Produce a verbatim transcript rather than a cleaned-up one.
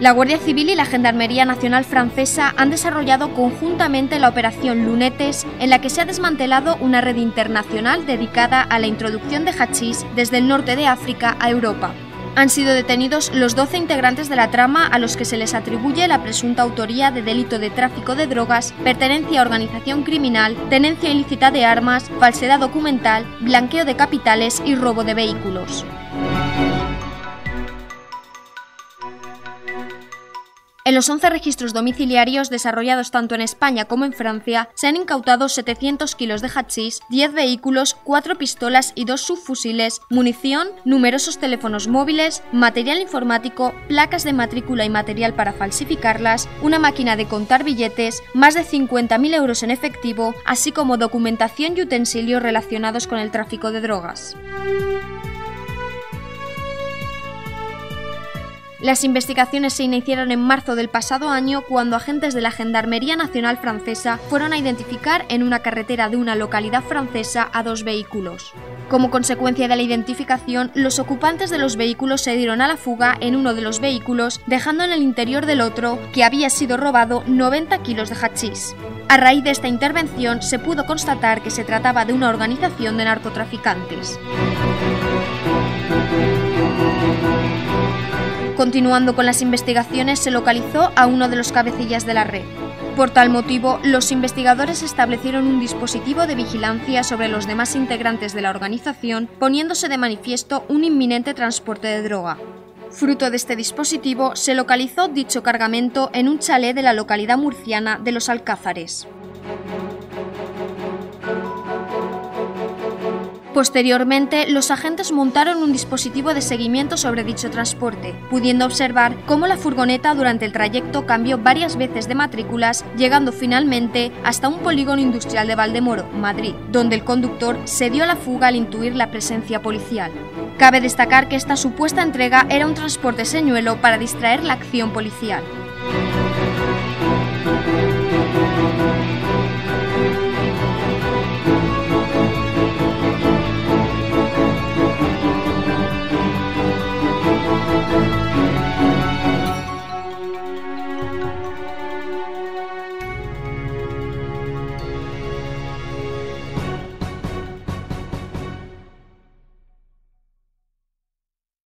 La Guardia Civil y la Gendarmería Nacional Francesa han desarrollado conjuntamente la Operación Lunettes, en la que se ha desmantelado una red internacional dedicada a la introducción de hachís desde el norte de África a Europa. Han sido detenidos los doce integrantes de la trama, a los que se les atribuye la presunta autoría de delito de tráfico de drogas, pertenencia a organización criminal, tenencia ilícita de armas, falsedad documental, blanqueo de capitales y robo de vehículos. En los once registros domiciliarios desarrollados tanto en España como en Francia se han incautado setecientos kilos de hachís, diez vehículos, cuatro pistolas y dos subfusiles, munición, numerosos teléfonos móviles, material informático, placas de matrícula y material para falsificarlas, una máquina de contar billetes, más de cincuenta mil euros en efectivo, así como documentación y utensilios relacionados con el tráfico de drogas. Las investigaciones se iniciaron en marzo del pasado año, cuando agentes de la Gendarmería Nacional Francesa fueron a identificar en una carretera de una localidad francesa a dos vehículos. Como consecuencia de la identificación, los ocupantes de los vehículos se dieron a la fuga en uno de los vehículos, dejando en el interior del otro, que había sido robado, noventa kilos de hachís. A raíz de esta intervención se pudo constatar que se trataba de una organización de narcotraficantes. Continuando con las investigaciones, se localizó a uno de los cabecillas de la red. Por tal motivo, los investigadores establecieron un dispositivo de vigilancia sobre los demás integrantes de la organización, poniéndose de manifiesto un inminente transporte de droga. Fruto de este dispositivo, se localizó dicho cargamento en un chalet de la localidad murciana de Los Alcázares. Posteriormente, los agentes montaron un dispositivo de seguimiento sobre dicho transporte, pudiendo observar cómo la furgoneta durante el trayecto cambió varias veces de matrículas, llegando finalmente hasta un polígono industrial de Valdemoro, Madrid, donde el conductor se dio a la fuga al intuir la presencia policial. Cabe destacar que esta supuesta entrega era un transporte señuelo para distraer la acción policial.